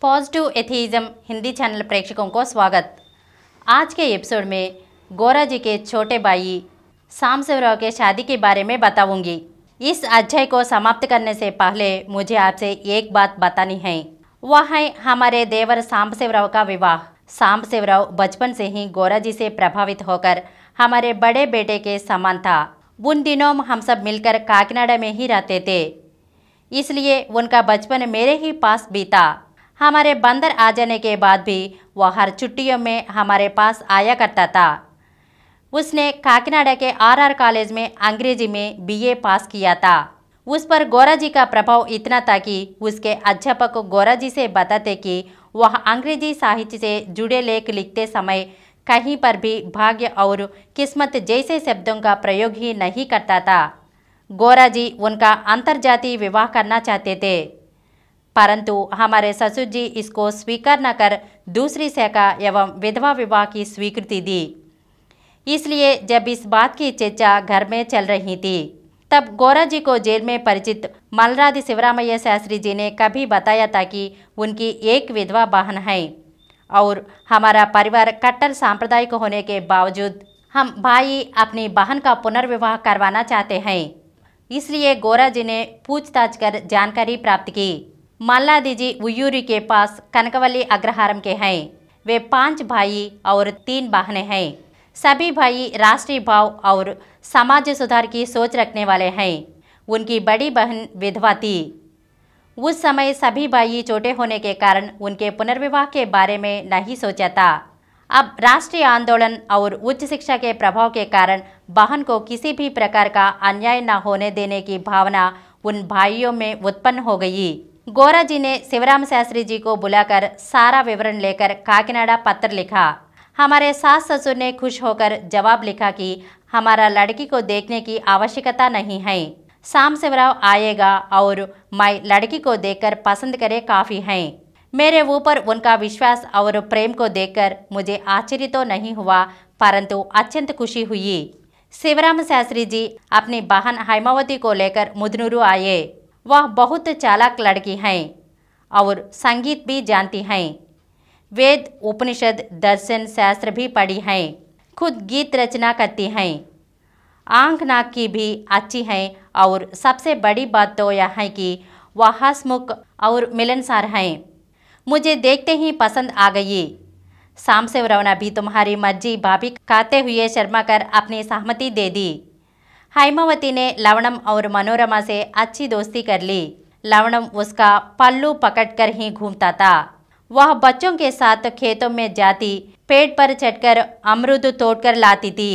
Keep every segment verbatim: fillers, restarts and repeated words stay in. Positive atheism Hindi channel प्रेक्षकों को स्वागत। आज के एपिसोड में गोरा जी के छोटे भाई शाम शिवराव के शादी के बारे में बताऊंगी। इस अध्याय को समाप्त करने से पहले मुझे आपसे एक बात बतानी है, वह है हमारे देवर शाम शिवराव का विवाह। शाम शिवराव बचपन से ही गोरा जी से प्रभावित होकर हमारे बड़े बेटे के समान था। उन दिनों हम सब मिलकर काकीनाडा में ही रहते थे, इसलिए उनका बचपन मेरे ही पास बीता। हमारे बंदर आ जाने के बाद भी वह हर छुट्टियों में हमारे पास आया करता था। उसने काकीनाडा के आर आर कॉलेज में अंग्रेजी में बी ए पास किया था। उस पर गोरा जी का प्रभाव इतना था कि उसके अध्यापक गोरा जी से बताते कि वह अंग्रेजी साहित्य से जुड़े लेख लिखते समय कहीं पर भी भाग्य और किस्मत जैसे शब्दों का प्रयोग ही नहीं करता था। गोरा जी उनका अंतर्जातीय विवाह करना चाहते थे, परंतु हमारे ससुर जी इसको स्वीकार न कर दूसरी शाखा एवं विधवा विवाह की स्वीकृति दी। इसलिए जब इस बात की चर्चा घर में चल रही थी, तब गोरा जी को जेल में परिचित मलराधि शिवरामैया शास्त्री जी ने कभी बताया था कि उनकी एक विधवा बहन है और हमारा परिवार कट्टर सांप्रदायिक होने के बावजूद हम भाई अपनी बहन का पुनर्विवाह करवाना चाहते हैं। इसलिए गोरा जी ने पूछताछ कर जानकारी प्राप्त की। मल्लादी जी उयूरी के पास कनकवली अग्रहारम के हैं। वे पांच भाई और तीन बहनें हैं। सभी भाई राष्ट्रीय भाव और समाज सुधार की सोच रखने वाले हैं। उनकी बड़ी बहन विधवा थी। उस समय सभी भाई छोटे होने के कारण उनके पुनर्विवाह के बारे में नहीं सोचा था। अब राष्ट्रीय आंदोलन और उच्च शिक्षा के प्रभाव के कारण बहन को किसी भी प्रकार का अन्याय न होने देने की भावना उन भाइयों में उत्पन्न हो गई। गोरा जी ने शिवराम शास्त्री जी को बुलाकर सारा विवरण लेकर काकीनाडा पत्र लिखा। हमारे सास ससुर ने खुश होकर जवाब लिखा कि हमारा लड़की को देखने की आवश्यकता नहीं है, शाम शिवराव आएगा और मैं लड़की को देखकर पसंद करे काफ़ी हैं। मेरे ऊपर उनका विश्वास और प्रेम को देखकर मुझे आश्चर्य तो नहीं हुआ, परंतु अत्यंत खुशी हुई। शिवराम शास्त्री जी अपनी बहन हेमावती को लेकर मुदनूरू आए। वह बहुत चालाक लड़की हैं और संगीत भी जानती हैं। वेद उपनिषद दर्शन शास्त्र भी पढ़ी हैं, खुद गीत रचना करती हैं, आंख नाक की भी अच्छी हैं और सबसे बड़ी बात तो यह है कि वह हंसमुख और मिलनसार हैं। मुझे देखते ही पसंद आ गई। शाम शिवराव भी तुम्हारी मर्जी भाभी कहते हुए शर्मा कर अपनी सहमति दे दी। हेमावती ने लवणम और मनोरमा से अच्छी दोस्ती कर ली। लवणम उसका पल्लू पकड़कर ही घूमता था। वह बच्चों के साथ खेतों में जाती, पेड़ पर चढ़कर अमरूद तोड़कर लाती थी।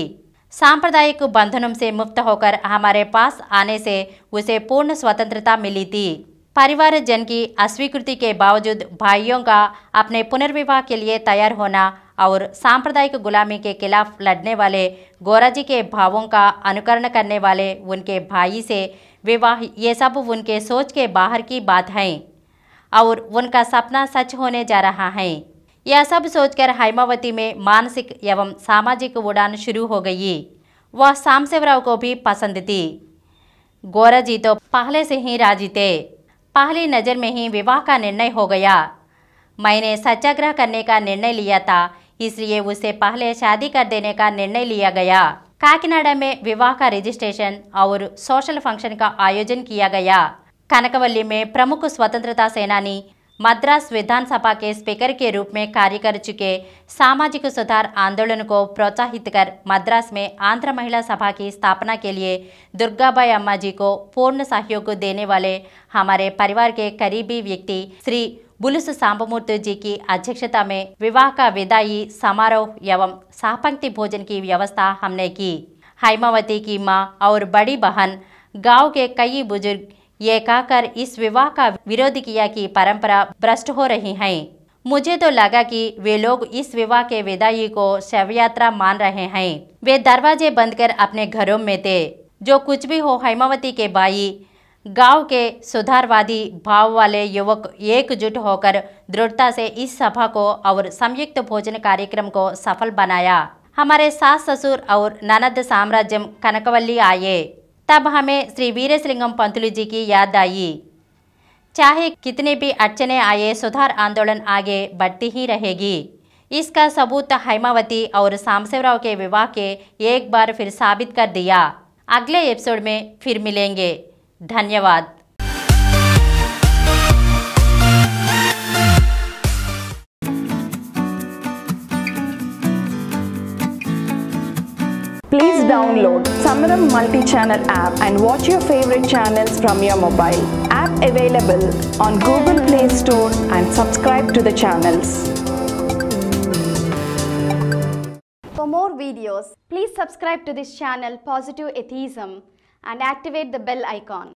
सांप्रदायिक बंधनों से मुक्त होकर हमारे पास आने से उसे पूर्ण स्वतंत्रता मिली थी। परिवार जन की अस्वीकृति के बावजूद भाइयों का अपने पुनर्विवाह के लिए तैयार होना और सांप्रदायिक गुलामी के खिलाफ लड़ने वाले गोरा जी के भावों का अनुकरण करने वाले उनके भाई से विवाह, ये सब उनके सोच के बाहर की बात है और उनका सपना सच होने जा रहा है। यह सब सोचकर हेमावती में मानसिक एवं सामाजिक उड़ान शुरू हो गई। वह शाम शिवराव को भी पसंद थी। गोरा जी तो पहले से ही राजी थे। पहली नज़र में ही विवाह का निर्णय हो गया। मैंने सत्याग्रह करने का निर्णय लिया था, इसलिए उससे पहले शादी कर देने का निर्णय लिया गया। काकीनाडा में विवाह का रजिस्ट्रेशन और सोशल फंक्शन का आयोजन किया गया। कनकवली में प्रमुख स्वतंत्रता सेनानी, मद्रास विधानसभा के स्पीकर के रूप में कार्य कर चुके सामाजिक सुधार आंदोलन को प्रोत्साहित कर मद्रास में आंध्र महिला सभा की स्थापना के लिए दुर्गाबाई अम्मा जी को पूर्ण सहयोग देने वाले हमारे परिवार के करीबी व्यक्ति श्री बुलुसु सांबमूर्ति जी की अध्यक्षता में विवाह का विदाई समारोह एवं सहपंक्ति भोजन की व्यवस्था हमने की। हेमावती की माँ और बड़ी बहन, गांव के कई बुजुर्ग ये कहकर इस विवाह का विरोध किया कि परंपरा भ्रष्ट हो रही है। मुझे तो लगा कि वे लोग इस विवाह के विदाई को शव यात्रा मान रहे हैं। वे दरवाजे बंद कर अपने घरों में थे। जो कुछ भी हो, हेमावती के भाई गांव के सुधारवादी भाव वाले युवक एकजुट होकर दृढ़ता से इस सभा को और संयुक्त भोजन कार्यक्रम को सफल बनाया। हमारे सास ससुर और ननद साम्राज्यम कनकवली आए। तब हमें श्री वीरेशलिंगम पंतुलु जी की याद आई। चाहे कितने भी अड़चने आए सुधार आंदोलन आगे बढ़ती ही रहेगी। इसका सबूत हेमावती और शाम शिवराव के विवाह के एक बार फिर साबित कर दिया। अगले एपिसोड में फिर मिलेंगे, धन्यवाद। Please download Samaram multi-channel app and watch your favorite channels from your mobile. App available on Google Play Store and subscribe to the channels. For more videos, please subscribe to this channel Positive Atheism and activate the bell icon.